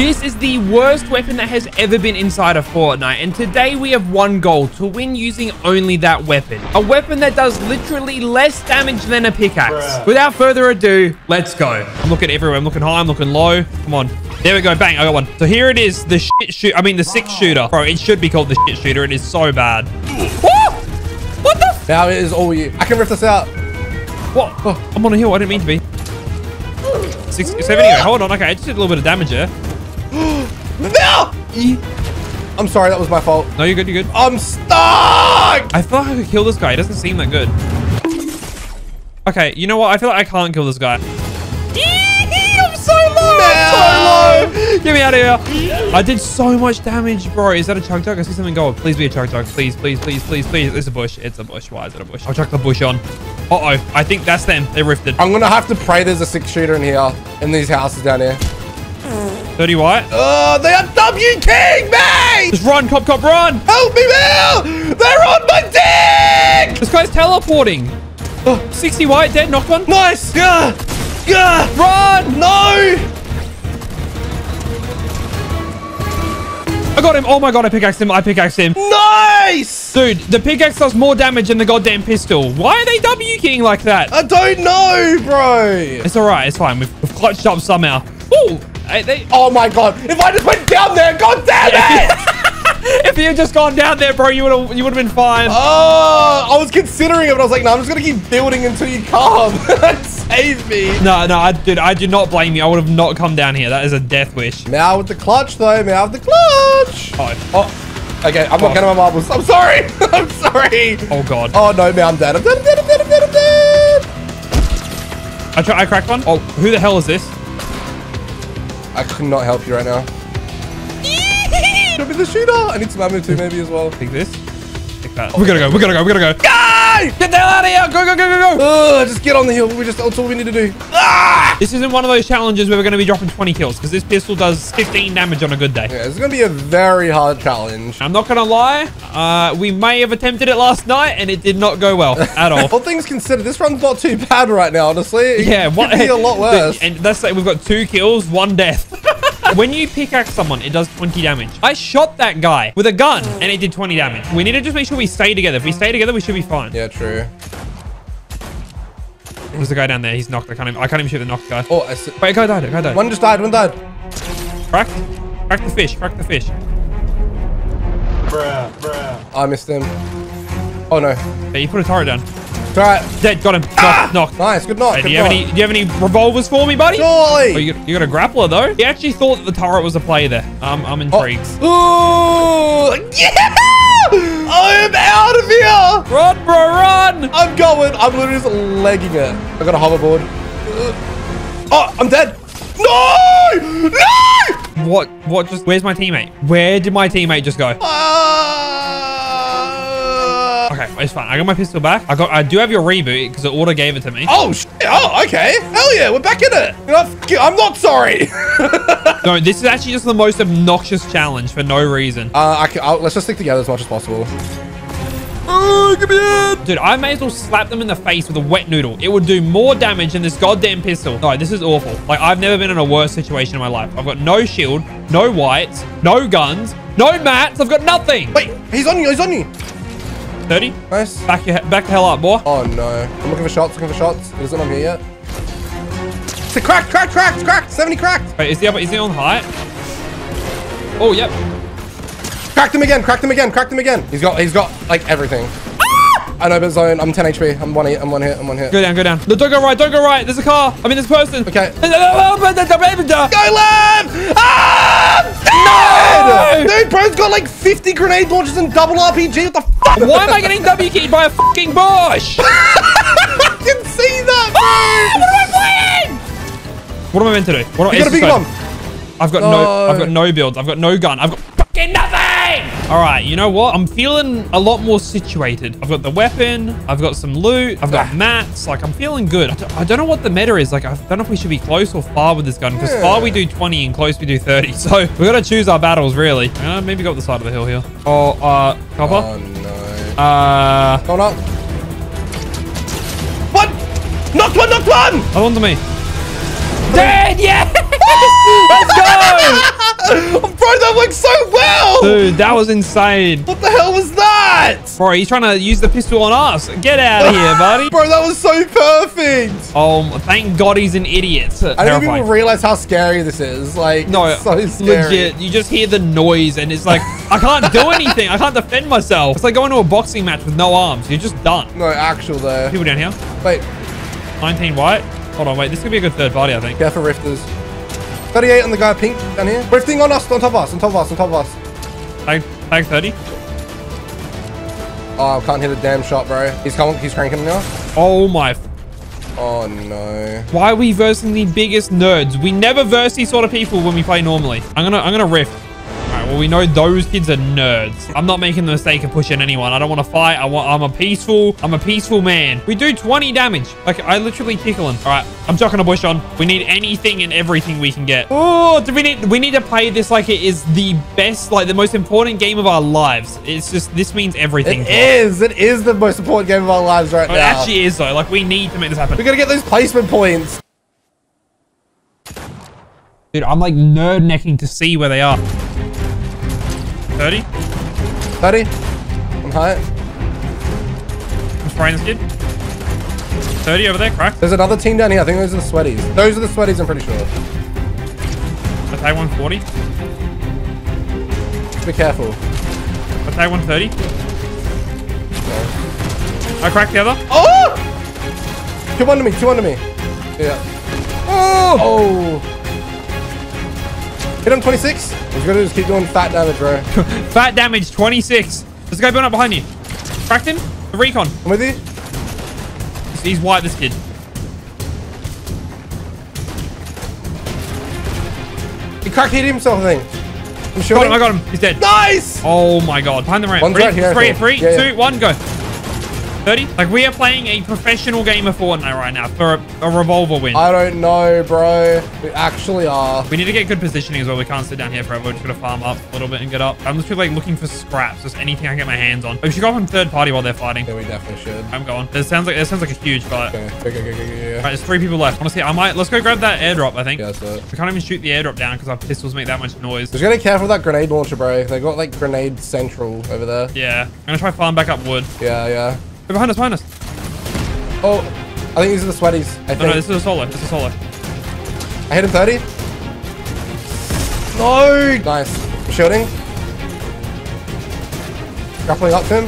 This is the worst weapon that has ever been inside of Fortnite, and today we have one goal: to win using only that weapon. A weapon that does literally less damage than a pickaxe. Bruh. Without further ado, let's go. I'm looking everywhere. I'm looking high. I'm looking low. Come on. There we go. Bang. I got one. So here it is. The shit shooter. I mean, the six shooter. Bro, it should be called the shit shooter. It is so bad. Oh! What the? Now it is all you. I can rip this out. What? Oh, I'm on a hill. I didn't mean to be. 678. Hold on. Okay, I just did a little bit of damage there. No! I'm sorry, that was my fault. No, you're good, you're good. I'm stuck! I feel like I could kill this guy. He doesn't seem that good. Okay, you know what? I feel like I can't kill this guy. I'm so low! No! I'm so low! Get me out of here. I did so much damage, bro. Is that a chug jug? I see something going. Please be a chug jug. Please, please, please, please, please. It's a bush. It's a bush. Why is it a bush? I'll chuck the bush on. Uh-oh. I think that's them. They rifted. I'm going to have to pray there's a six shooter in here. In these houses down here. 30 white. Oh, they are W-King, mate! Just run, cop, cop, run! Help me out! They're on my dick! This guy's teleporting. Oh, 60 white, dead, knocked one. Nice! Yeah! Yeah! Run! No! I got him. Oh my god, I pickaxed him. I pickaxed him. Nice! Dude, the pickaxe does more damage than the goddamn pistol. Why are they W-King like that? I don't know, bro. It's alright, it's fine. We've clutched up somehow. Ooh! Oh my god! If I just went down there, god damn it! If you had just gone down there, bro, you would have been fine. Oh, I was considering it, but I was like, no, I'm just gonna keep building until you come. Save me! No, no, I do not blame you. I would have not come down here. That is a death wish. Now with the clutch, though. Now with the clutch. Oh, oh. Okay, I'm not getting my marbles. I'm sorry. I'm sorry. Oh god. Oh no, now I'm dead. I'm dead. I'm dead. I'm dead. I'm dead. I'm dead. I cracked one. Oh, who the hell is this? I could not help you right now. Should be the shooter. I need some ammo too, maybe as well. Take this. Take that. Oh, we gotta go. We gotta go. We gotta go. Go! Get the hell out of here! Go! Go! Go! Go! Go! Just get on the hill. That's all we need to do. Ah! This isn't one of those challenges where we're gonna be dropping 20 kills because this pistol does 15 damage on a good day. Yeah, it's gonna be a very hard challenge. I'm not gonna lie. We may have attempted it last night and it did not go well at all. All things considered, this run's not too bad right now, honestly. It could be a lot worse. And that's like we've got 2 kills, 1 death. When you pickaxe someone, it does 20 damage. I shot that guy with a gun and it did 20 damage. We need to just make sure we stay together. If we stay together, we should be fine. Yeah, true. There's the guy down there. He's knocked. I can't even shoot the knocked guy. Oh, I see. Wait, a guy died. A guy died. One just died. One died. Cracked. Crack the fish. Crack the fish. Bruh, bruh. I missed him. Oh, no. Hey, you put a turret down. It's all right. Dead. Got him. Ah! Knocked. Nice. Good knock. Hey, do you have any revolvers for me, buddy? Surely. Oh, you got a grappler, though. He actually thought that the turret was a play there. I'm intrigued. Oh. Ooh. Yeah! I'm out of here! Run, bro, run! I'm going. I'm literally just legging it. I got a hoverboard. Oh, I'm dead. No! No! What just... Where's my teammate? Where did my teammate just go? Okay, it's fine. I got my pistol back. I do have your reboot because it auto gave it to me. Oh, shit. Oh, okay. Hell yeah. We're back in it. I'm not sorry. No, this is actually just the most obnoxious challenge for no reason. Let's just stick together as much as possible. Oh, give me in. Dude, I may as well slap them in the face with a wet noodle. It would do more damage than this goddamn pistol. No, this is awful. Like, I've never been in a worse situation in my life. I've got no shield, no whites, no guns, no mats. I've got nothing. Wait, he's on you. He's on you. 30. Nice. Back the hell up, boy. Oh, no. I'm looking for shots. Looking for shots. It isn't on here yet. It's a crack, crack, crack, crack. 70 cracked. Wait, is he on height? Oh, yep. Cracked him again. Cracked him again. Cracked him again. He's got like everything. Ah! I know, but zone. I'm 10 HP. I'm one hit. I'm one hit. I'm one hit. Go down. Go down. No, don't go right. Don't go right. There's a car. I mean, there's a person. Okay. Go left. Ah! No! Dude, bro's got like 50 grenade launchers and double RPG. What the fuck? Why am I getting W-keyed by a fucking bush? I can see that, bro. Ah, what am I playing? What am I meant to do? What you got a big one. I've got no builds. I've got no gun. I've got fucking nothing. All right, you know what? I'm feeling a lot more situated. I've got the weapon. I've got some loot. I've got mats. Like, I'm feeling good. I don't know what the meta is. Like, I don't know if we should be close or far with this gun. Because far we do 20 and close we do 30. So we got to choose our battles, really. Maybe go up the side of the hill here. Oh, copper. Oh, no. Going up. What? Knocked one, knocked one! That one's on me. Dead, yeah! Let's go! Bro, that worked so well! Dude, that was insane. What the hell was that? Bro, he's trying to use the pistol on us. Get out of here, buddy. Bro, that was so perfect. Oh, thank God he's an idiot. I don't think people realize how scary this is. Like, no, it's so scary. Legit, you just hear the noise and it's like, I can't do anything. I can't defend myself. It's like going to a boxing match with no arms. You're just done. No, actual though. People down here. Wait. 19 white. Hold on, wait. This could be a good third party, I think. Yeah, for rifters. 38 on the guy pink down here. Rifting on us, on top of us, on top of us, on top of us. Tag 30. Oh, I can't hit a damn shot, bro. He's coming. He's cranking now. Oh, my. Oh, no. Why are we versing the biggest nerds? We never verse these sort of people when we play normally. I'm gonna rift. All right, well, we know those kids are nerds. I'm not making the mistake of pushing anyone. I don't want to fight. I'm a peaceful man. We do 20 damage. Like, I literally tickle him. All right, I'm chucking a bush on. We need anything and everything we can get. Oh, we need to play this like it is the best, like the most important game of our lives. It's just, this means everything. It is the most important game of our lives right now. It actually is though. Like, we need to make this happen. We got to get those placement points. Dude, I'm like nerd necking to see where they are. 30. 30. I'm high. I'm spraying this kid. 30 over there, crack. There's another team down here. I think those are the sweaties. Those are the sweaties, I'm pretty sure. I tag 140. Be careful. I tag 130. No. I cracked the other. Oh! Two under me, two under me. Yeah. Oh! Oh! Hit him 26. He's gonna just keep doing fat damage, bro. Fat damage 26. There's a guy burning up behind you. Cracked him. The recon. I'm with you. He's white, this kid. He crack hit himself, I think. I'm sure. I got him. He's dead. Nice. Oh my God. Behind the ramp. One's right here. Three, two, one, go. 30. Like, we are playing a professional game of Fortnite right now for a revolver win. I don't know, bro. We actually are. We need to get good positioning as well. We can't sit down here forever. We're just going to farm up a little bit and get up. I'm just like looking for scraps, just anything I can get my hands on. But we should go up on third party while they're fighting. Yeah, we definitely should. I'm going. This sounds like a huge fight. Okay. All right, there's three people left. Honestly, let's go grab that airdrop, I think. Yeah, that's it. We can't even shoot the airdrop down because our pistols make that much noise. Just gotta be careful with that grenade launcher, bro. They got like grenade central over there. Yeah. I'm going to try farm back up wood. Yeah. Behind us, behind us. Oh, I think these are the sweaties. No, this is a solo. This is a solo. I hit him 30. No! Nice. I'm shielding. Grappling up to him.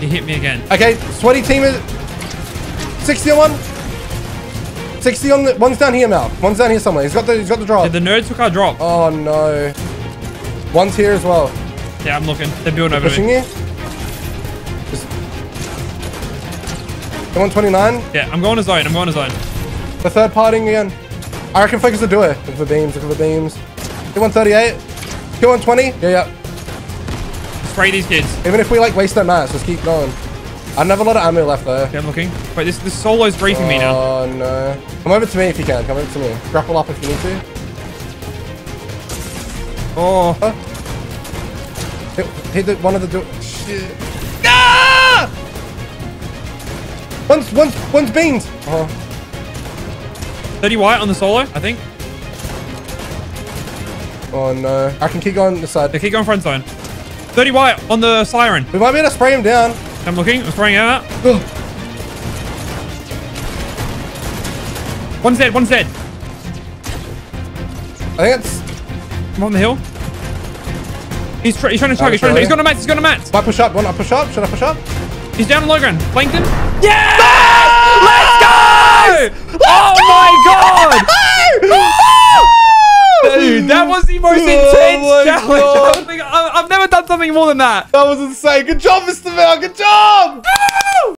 He hit me again. Okay, sweaty team is 60 on one. 60 on the one's down here now. One's down here somewhere. He's got the drop. Yeah, the nerds took our drop. Oh no. One's here as well. Yeah, I'm looking. They're building over here. The 129? Yeah, I'm going to zone. I'm going to zone. The third partying again. I reckon focus the doer. Look for beams. Look for beams. Hit 138. Hit 120. Yeah. Spray these kids. Even if we like waste their mass, just keep going. I don't have a lot of ammo left though. Okay, I'm looking. Wait, this solo's briefing me now. Oh no. Come over to me if you can. Come over to me. Grapple up if you need to. Oh. Hit the one of the door. Shit. One's beamed. 30 white on the solo, I think. Oh no. I can keep going this side. Yeah, keep going front zone. 30 white on the siren. We might be able to spray him down. I'm looking. I'm spraying out. One's dead. One's dead. I think it's... I'm on the hill. He's trying to chug. He's got a mats. He's got a mats. I push up. Want to push up? Should I push up? He's down on low ground. Flanked him. Yeah! Let's go! Let's go! Oh my God! Dude, that was the most intense challenge. I've never done something more than that. That was insane. Good job, Mr. Val. Good job!